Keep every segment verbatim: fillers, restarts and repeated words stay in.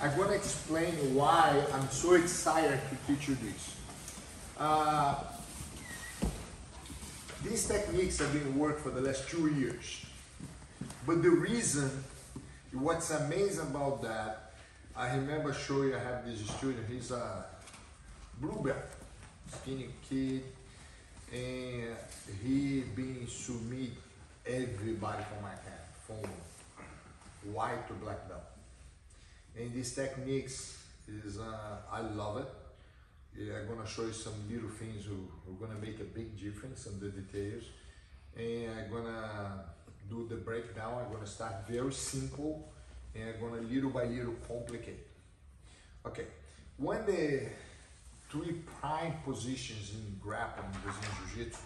I'm going to explain why I'm so excited to teach you this. Uh, these techniques have been worked for the last two years. But the reason, what's amazing about that, I remember showing, I have this student, he's a blue belt, skinny kid, and he been submit everybody from my camp, from white to black belt. And these techniques is, uh, I love it. Yeah, I'm gonna show you some little things who are gonna make a big difference in the details. And I'm gonna do the breakdown. I'm gonna start very simple and I'm gonna little by little complicate. Okay, when the three prime positions in grappling, in jiu-jitsu,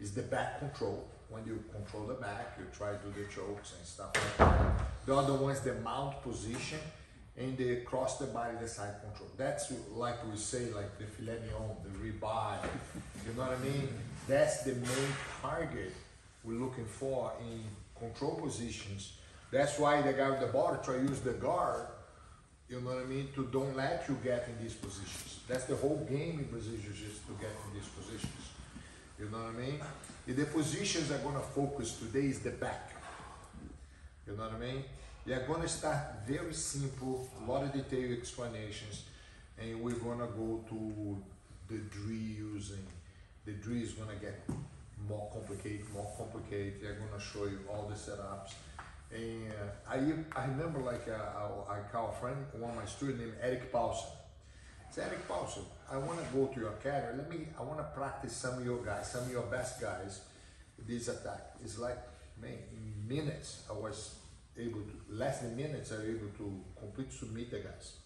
is the back control. When you control the back, you try to do the chokes and stuff like that. The other one is the mount position and the cross the body, the side control. That's like we say, like the filet mignon, the ribeye, you know what I mean? That's the main target we're looking for in control positions. That's why the guy with the body try to use the guard, you know what I mean, to don't let you get in these positions. That's the whole game in Brazilian Jiu-Jitsu, to get in these positions. You know what I mean? The positions I'm gonna focus today is the back. You know what I mean? You're gonna start very simple, a lot of detailed explanations, and we're gonna go to the drills, and the drill is gonna get more complicated, more complicated. I'm gonna show you all the setups. And I, I remember like a, I call a friend, one of my students named Eric Paulson. It's Eric Paulson. I want to go to your academy. Let me, I want to practice some of your guys, some of your best guys, this attack. It's like, man, in minutes, I was able to, less than minutes, I was able to complete submit the guys.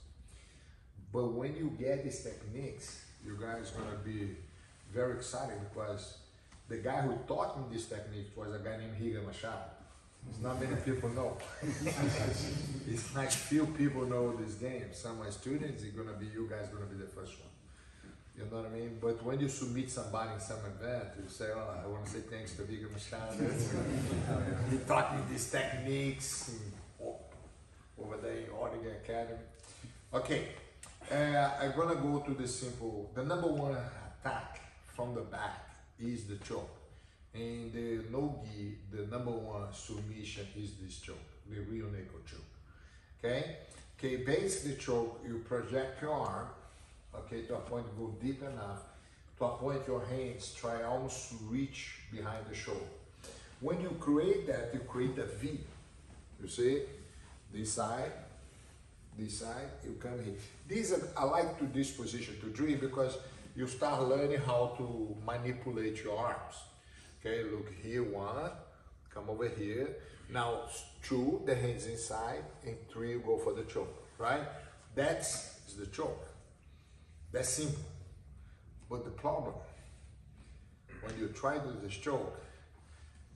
But when you get these techniques, you guys are going to be very excited because the guy who taught me this technique was a guy named Rigan Machado. It's not many people know. It's like few people know this game. Some of my students, it's gonna be you guys gonna be the first one. You know what I mean? But when you submit somebody in some event, you say, oh, I wanna say thanks to Rigan Machado. He taught me these techniques over there in Oregon Academy. Okay, uh, I'm gonna go to the simple. The number one attack from the back is the choke. And the no-gi, the number one submission is this choke, the real knuckle choke. Okay? Okay, basically choke, you project your arm, okay, to a point go deep enough, to a point your hands try almost to reach behind the shoulder. When you create that, you create a V. You see? This side, this side, you come here. These are, I like to this position to drill because you start learning how to manipulate your arms. Okay, look here, one, come over here. Now, two, the hands inside, and three, you go for the choke, right? That's is the choke. That's simple. But the problem, when you try to do this choke,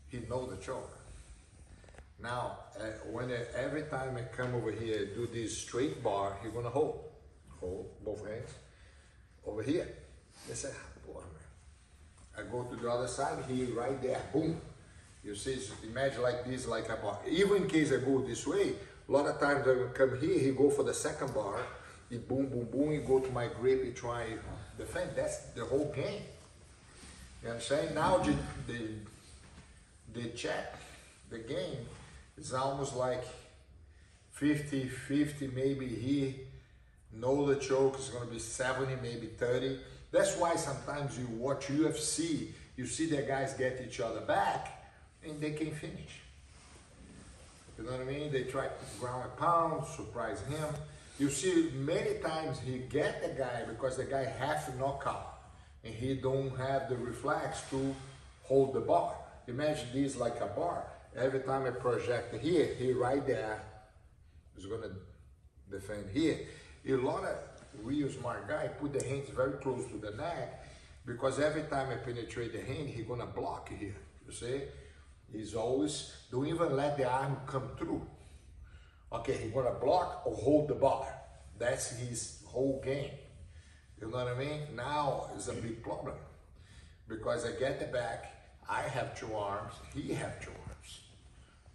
he knows the choke. Now, uh, when I, every time I come over here, do this straight bar, he's gonna hold. Hold, both hands. Over here. They say, boy, man. I go to the other side, he right there, boom. You see, imagine like this, like a bar. Even in case I go this way, a lot of times I come here, he go for the second bar, he boom, boom, boom, he go to my grip, he try defend. That's the whole game. You understand? Now the, the, the check, the game, is almost like fifty fifty, maybe he know the choke, is gonna be seventy, maybe thirty. That's why sometimes you watch U F C, you see the guys get each other back, and they can't finish. You know what I mean? They try to ground and pound, surprise him. You see many times he get the guy because the guy has to knock out, and he don't have the reflex to hold the bar. Imagine this like a bar. Every time I project here, he right there is gonna defend here. A lot of real smart guy, put the hands very close to the neck because every time I penetrate the hand, he's gonna block here, you see? He's always, don't even let the arm come through. Okay, he's gonna block or hold the bar. That's his whole game, you know what I mean? Now it's a big problem because I get the back, I have two arms, he have two arms,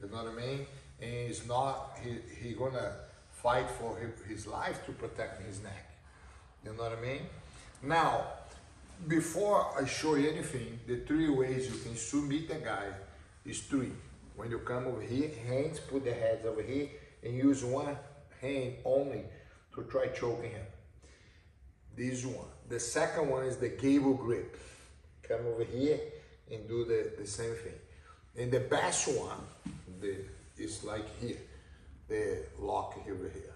you know what I mean? And it's not, he, he gonna fight for his life to protect his neck. You know what I mean? Now, before I show you anything, the three ways you can submit a guy is three. When you come over here, hands, put the heads over here, and use one hand only to try choking him. This one. The second one is the gable grip. Come over here and do the, the same thing. And the best one the, is like here, the lock over here,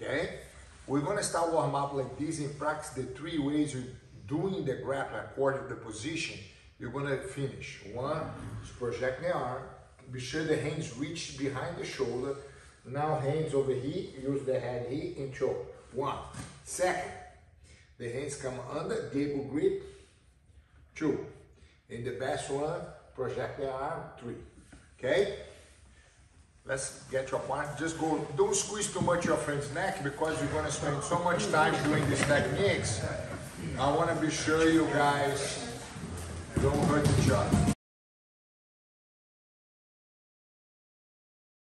okay? We're gonna start warm up like this and practice the three ways you're doing the grapple according to the position you're gonna finish. One is project the arm, be sure the hands reach behind the shoulder. Now hands over here, use the head here and choke. One. Second, the hands come under, gable grip, two. And the best one, project the arm, three. Okay? Let's get your partner. Just go, don't squeeze too much your friend's neck because you're gonna spend so much time doing these techniques. I wanna be sure you guys don't hurt each other.